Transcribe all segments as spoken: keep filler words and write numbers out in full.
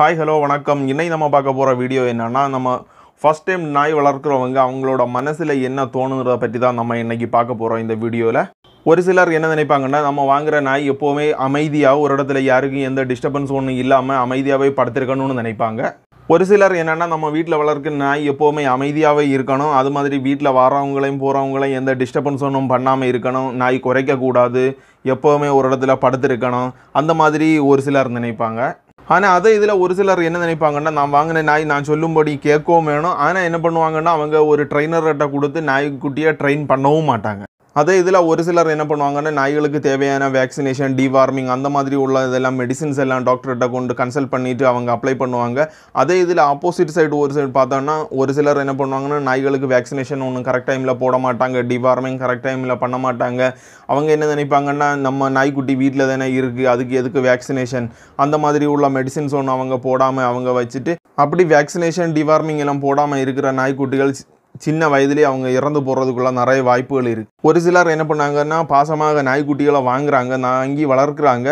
Hi, hello, welcome. Today we will see a video. We will first time we will see the video. One சிலர் என்ன நினைப்பாங்கன்னா நம்ம வாங்குற நாய் எப்பவுமே அமைதியா ஒரு இடத்துல யாருக்கும் எந்த டிஸ்டர்பன்ஸ் ஒண்ணு இல்லாம அமைதியாவே படுத்துக்கணும்னு நினைப்பாங்க. ஒரு சிலர் என்னன்னா நம்ம வீட்ல வளர்க்கிற நாய் எப்பவுமே அமைதியாவே இருக்கணும். அது மாதிரி வீட்ல வாறவங்களையும் போறவங்களையும் எந்த டிஸ்டர்பன்ஸ் ஒண்ணும் பண்ணாம இருக்கணும். நாய் குறைக்க கூடாது. எப்பவுமே ஒரு இடத்துல படுத்துக்கணும். அந்த மாதிரி ஒரு சிலர் நினைப்பாங்க. ஆனா அதே இதுல ஒரு சிலர் என்ன நினைப்பாங்கன்னா நான் வாங்குற நாய் நான் சொல்லும்படி கேட்கவும் வேணும். ஆனா என்ன பண்ணுவாங்கன்னா அவங்க ஒரு ட்ரெய்னர் கிட்ட கொடுத்து நாய் குட்டியை ட்ரெயின் பண்ணவும் மாட்டாங்க. அதே இதெல்லாம் ஒரு சிலர் என்ன பண்ணுவாங்கன்னா நாய்களுக்கு தேவையான वैक्सीनेशन டிவார்மிங் அந்த மாதிரி உள்ள இதெல்லாம் மெடிசின்ஸ் எல்லாம் டாக்டர் கிட்ட கொண்டு கன்சல்ட் பண்ணிட்டு அவங்க அப்ளை பண்ணுவாங்க. அதே இதெல்லாம் ஆப்போசிட் சைடு ஒரு சைடு பார்த்தான்னா ஒரு சிலர் என்ன பண்ணுவாங்கன்னா நாய்களுக்கு वैक्सीनेशन ஒண்ணு கரெக்ட் டைம்ல போட மாட்டாங்க, டிவார்மிங் கரெக்ட் டைம்ல பண்ண மாட்டாங்க. அவங்க என்ன நினைப்பாங்கன்னா நம்ம நாய்க்குட்டி வீட்ல தானே இருக்கு, அதுக்கு எதுக்கு वैक्सीनेशन அந்த மாதிரி உள்ள மெடிசின்ஸ் ஒண்ணு அவங்க போடாம அவங்க வச்சிட்டு அப்படி वैक्सीनेशन டிவார்மிங் எல்லாம் போடாம இருக்கிற நாய்க்குட்டிகள் சின்ன வயதிலே அவங்க இறந்து போறதுக்குள்ள நிறைய வாய்ப்புகள் இருக்கு. ஒரு சிலர் என்ன பண்ணாங்கன்னா பாசமாக நாய்க்குட்டிகளை வாங்குறாங்க, வாங்கி வளர்க்குறாங்க.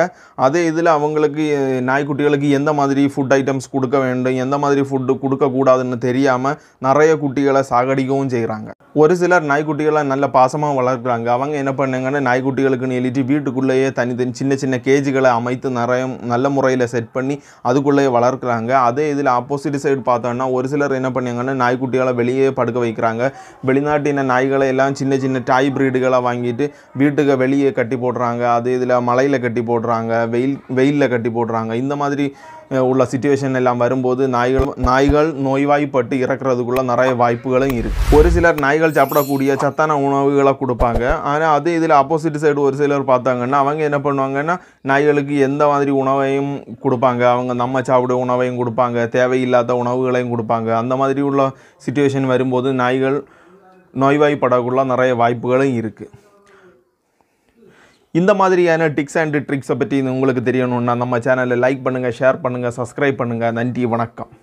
அதே இதில் அவங்களுக்கு நாய்க்குட்டிகளுக்கு எந்த மாதிரி ஃபுட் ஐட்டம்ஸ் கொடுக்க வேண்டும், எந்த மாதிரி ஃபுட் கொடுக்க கூடாதுன்னு தெரியாம நிறைய குட்டிகளை சாகடிக்கவும் செய்கிறாங்க. ஒரு சிலர் நாய்க்குட்டிகளை நல்ல பாசமாக வளர்க்குறாங்க. அவங்க என்ன பண்ணாங்கன்னா நாய்க்குட்டிகளுக்குன்னு எழுதி வீட்டுக்குள்ளேயே தனித்தனி சின்ன சின்ன கேஜுகளை அமைத்து நிறைய நல்ல முறையில் செட் பண்ணி அதுக்குள்ளேயே வளர்க்குறாங்க. அதே இதில் ஆப்போசிட் சைடு பார்த்தோன்னா ஒரு சிலர் என்ன பண்ணாங்கன்னா நாய்க்குட்டிகளை வெளியே படுக்க வைக்கிறாங்க. வெளிநாட்டின நாய்களை எல்லாம் சின்ன சின்ன டாய் பிரீடுகளை வாங்கிட்டு வீட்டுக்கு வெளியே கட்டி போடுறாங்க. அது இதில் மலையில் கட்டி போடுறாங்க, வெயில் வெயிலில் கட்டி போடுறாங்க. இந்த மாதிரி உள்ள சிச்சுவேஷன் எல்லாம் வரும்போது நாய்கள் நாய்கள் நோய்வாய்ப்பட்டு இறக்குறதுக்குள்ள நிறைய வாய்ப்புகளும் இருக்குது. ஒரு சிலர் நாய்கள் சாப்பிடக்கூடிய சத்தான உணவுகளை கொடுப்பாங்க. ஆனால் அது இதில் ஆப்போசிட் சைடு ஒரு சிலர் பார்த்தாங்கன்னா அவங்க என்ன பண்ணுவாங்கன்னா நாய்களுக்கு எந்த மாதிரி உணவையும் கொடுப்பாங்க, அவங்க நம்ம சாப்பிட உணவையும் கொடுப்பாங்க, தேவையில்லாத உணவுகளையும் கொடுப்பாங்க. அந்த மாதிரி உள்ள சிச்சுவேஷன் வரும்போது நாய்கள் நோய்வாய்ப்படக்குள்ள நிறைய வாய்ப்புகளும் இருக்குது. இந்த மாதிரியான டிப்ஸ் அண்ட் ட்ரிக்ஸை பற்றி உங்களுக்கு தெரியணும்னா நம்ம சேனலை லைக் பண்ணுங்கள், ஷேர் பண்ணுங்கள், சப்ஸ்கிரைப் பண்ணுங்கள். நன்றி, வணக்கம்.